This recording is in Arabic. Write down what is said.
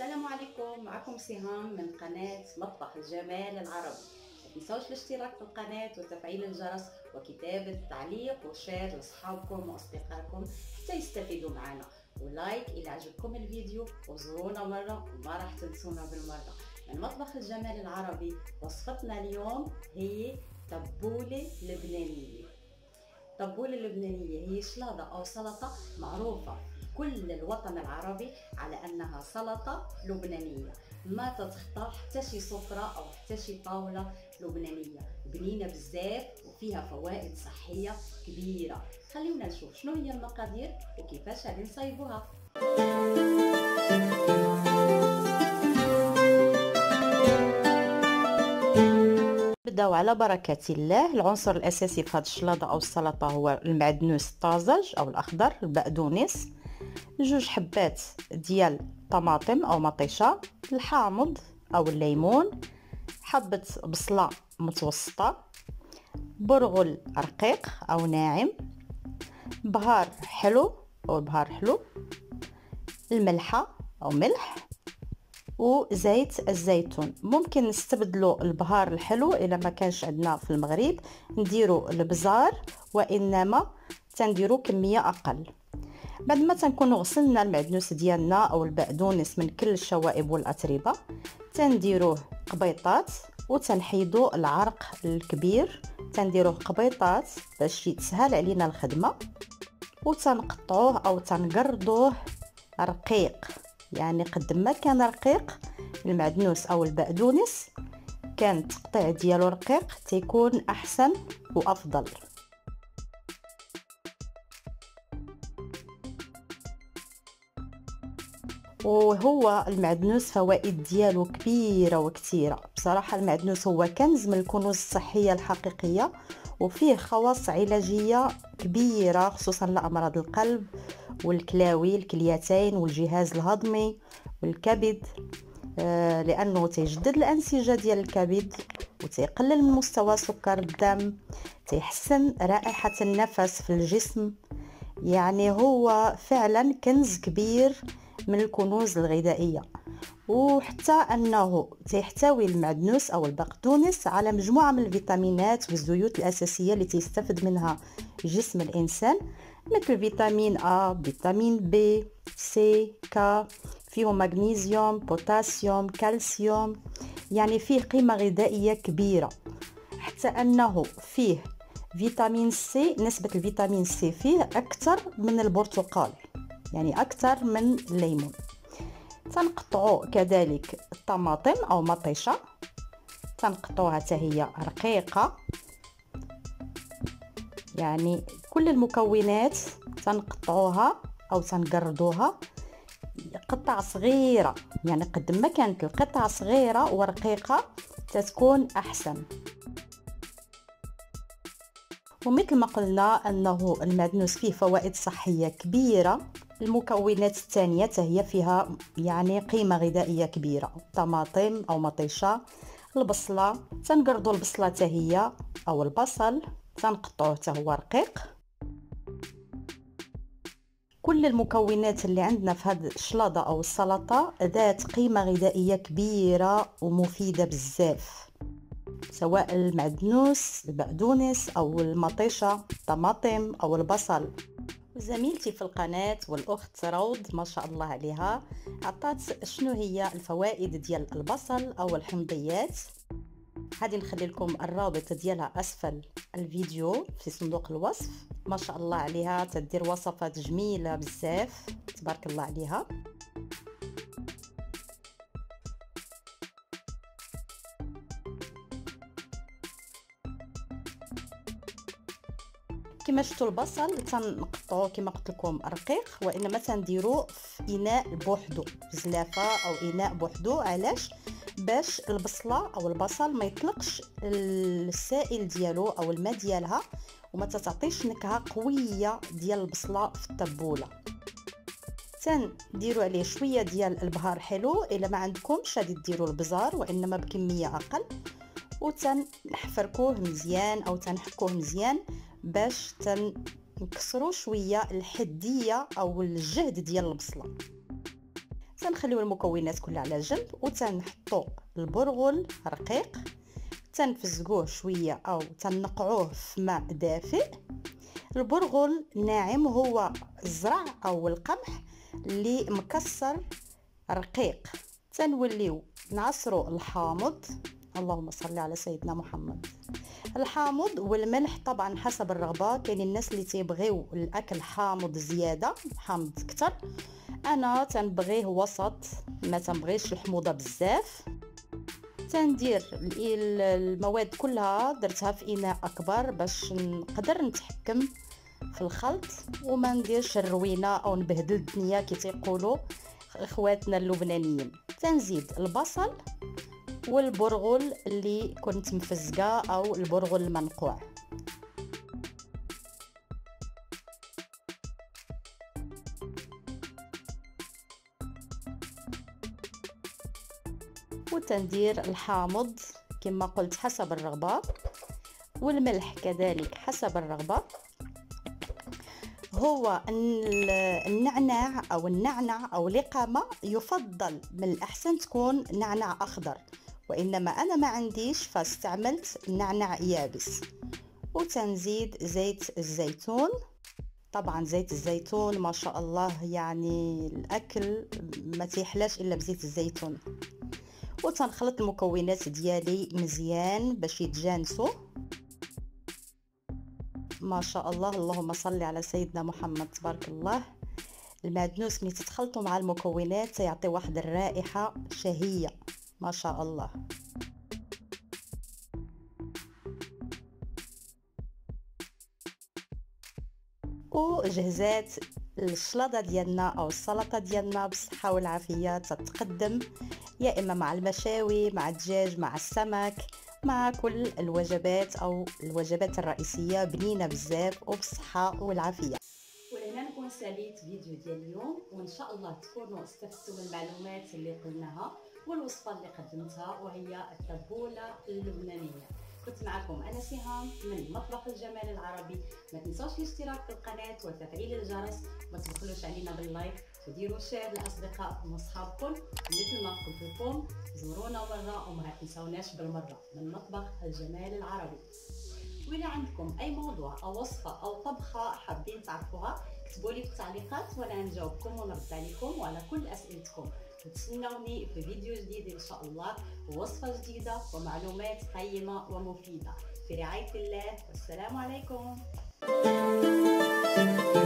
السلام عليكم، معكم سهام من قناة مطبخ الجمال العربي. ما تنسوش الاشتراك في القناة وتفعيل الجرس وكتابة تعليق وشير لاصحابكم واصدقائكم حتى يستفيدوا معنا، ولايك إذا عجبكم الفيديو، وزورونا مرة وما راح تنسونا بالمرة. من مطبخ الجمال العربي وصفتنا اليوم هي تبولة لبنانية. التبولة اللبنانية هي شلاضة أو سلطة معروفة كل الوطن العربي على أنها سلطة لبنانية، ما تتخطى حتى شي سفرة أو حتى شي طاولة لبنانية، بنينة بزاف وفيها فوائد صحية كبيرة. خليونا نشوف شنو هي المقادير وكيفاش غادي نصايبوها. نبداو على بركة الله. العنصر الأساسي في هاد الشلاضة أو السلطة هو المعدنوس الطازج أو الأخضر، البقدونس، جوج حبات ديال طماطم أو مطيشة، الحامض أو الليمون، حبة بصلة متوسطة، برغل رقيق أو ناعم، بهار حلو أو بهار حلو، الملحة أو ملح، وزيت الزيتون. ممكن نستبدلوا البهار الحلو الا ما كانش عندنا في المغرب، نديروا البزار، وانما تنديروا كميه اقل. بعد ما تنكونوا غسلنا المعدنوس ديالنا او البقدونس من كل الشوائب والاتربه، تنديروه قبيطات وتنحيدوا العرق الكبير، تنديروه قبيطات باش يتسهل علينا الخدمه، وتنقطعوه او تنقرضوه رقيق. يعني قد ما كان رقيق المعدنوس او البقدونس، كان التقطيع ديالو رقيق تيكون احسن وافضل. وهو المعدنوس فوائد ديالو كبيره وكثيره بصراحه. المعدنوس هو كنز من الكنوز الصحيه الحقيقيه، وفيه خواص علاجيه كبيره خصوصا لامراض القلب والكلاوي، الكليتين والجهاز الهضمي والكبد، لانه تيجدد الانسجه ديال الكبد وتيقلل من مستوى سكر الدم، تيحسن رائحه النفس في الجسم. يعني هو فعلا كنز كبير من الكنوز الغذائيه. وحتى انه تيحتوي المعدنوس او البقدونس على مجموعه من الفيتامينات والزيوت الاساسيه اللي تيستفد منها جسم الانسان، مثل فيتامين ا، فيتامين بي، سي، ك، فيهم مغنيسيوم، بوتاسيوم، كالسيوم. يعني فيه قيمه غذائيه كبيره، حتى انه فيه فيتامين سي. نسبه الفيتامين سي فيه اكثر من البرتقال، يعني اكثر من الليمون. تنقطعوا كذلك الطماطم او مطيشه، تنقطعوها حتى هي رقيقه. يعني كل المكونات تنقطعوها او تنقردوها قطع صغيره، يعني قد ما كانت القطع صغيره ورقيقه تتكون احسن. ومثل ما قلنا انه المعدنوس فيه فوائد صحيه كبيره. المكونات الثانيه هي فيها يعني قيمه غذائيه كبيره، طماطم او مطيشه، البصله، تنقردوا البصله حتى هي او البصل، تنقطعوه حتى هو رقيق. كل المكونات اللي عندنا في هذه الشلاضه او السلطه ذات قيمه غذائيه كبيره ومفيده بزاف، سواء المعدنوس، البقدونس او المطيشه، الطماطم او البصل. زميلتي في القناة والأخت روض ما شاء الله عليها عطات شنو هي الفوائد ديال البصل أو الحمضيات، هذه نخلي لكم الرابط ديالها أسفل الفيديو في صندوق الوصف. ما شاء الله عليها تدير وصفات جميلة بزاف، تبارك الله عليها. كما شفتوا البصل تنقطعوه كما قلت لكم رقيق، وانما تنديروه في اناء بوحدو، زلافه او اناء بوحدو. علاش؟ باش البصله او البصل ما يطلقش السائل ديالو او الماء ديالها، وما تعطيش نكهه قويه ديال البصله في التبوله. تنديروا عليه شويه ديال البهار حلو، الا ما عندكمش غادي ديروا البزار وانما بكميه اقل، وتنحفركوه مزيان او تنحكوه مزيان باش تنكسروا شويه الحديه او الجهد ديال البصله. تنخليو المكونات كلها على جنب وتنحطوا البرغل رقيق، تنفزقوه شويه او تنقعوه في ماء دافئ. البرغل ناعم هو الزرع او القمح اللي مكسر رقيق. تنوليو نعصروا الحامض، اللهم صل على سيدنا محمد. الحامض والملح طبعا حسب الرغبه، كاين الناس اللي تيبغيو الاكل حامض زياده، حامض كتر. انا تنبغيه وسط، ما تنبغيش الحموضه بزاف. تندير المواد كلها، درتها في اناء اكبر باش نقدر نتحكم في الخلط وما نديرش الروينه او نبهدل الدنيا كي تيقولوا اخواتنا اللبنانيين. تنزيد البصل والبرغل اللي كنت مفزقه او البرغل المنقوع. وتندير الحامض كما قلت حسب الرغبه، والملح كذلك حسب الرغبه. هو النعناع او النعنع او القامه يفضل من الاحسن تكون نعناع اخضر، وانما انا ما عنديش فاستعملت نعناع يابس. وتنزيد زيت الزيتون. طبعا زيت الزيتون ما شاء الله، يعني الاكل ما تيحلاش الا بزيت الزيتون. وتنخلط المكونات ديالي مزيان باش يتجانسوا ما شاء الله، اللهم صل على سيدنا محمد تبارك الله. المعدنوس ملي تتخلطوا مع المكونات سيعطي واحد الرائحه شهيه ما شاء الله. وجهزات الشلاضه ديالنا او السلطه ديالنا بالصحه والعافيه، تتقدم يا اما مع المشاوي، مع الدجاج، مع السمك، مع كل الوجبات او الوجبات الرئيسيه. بنينه بزاف وبالصحه والعافيه. ولهنا نكون ساليت فيديو ديال اليوم، وان شاء الله تكونوا استفدتوا من المعلومات اللي قلناها والوصفه اللي قدمتها، وهي التبوله اللبنانيه. كنت معكم انا سهام من مطبخ الجمال العربي. ما تنسوش الاشتراك في القناه وتفعيل الجرس، وما تبخلوش علينا باللايك، وديروا شير لاصدقائكم واصحابكم. مثل ما قلت لكم زورونا مره وما تنسوناش بالمره من مطبخ الجمال العربي. ولا عندكم اي موضوع او وصفه او طبخه حابين تعرفوها، اكتبوا لي في التعليقات وانا نجاوبكم ونرد عليكم وعلى كل اسئلتكم. تستنوني في فيديو جديد إن شاء الله، ووصفة جديدة ومعلومات قيمة ومفيدة. في رعاية الله، والسلام عليكم.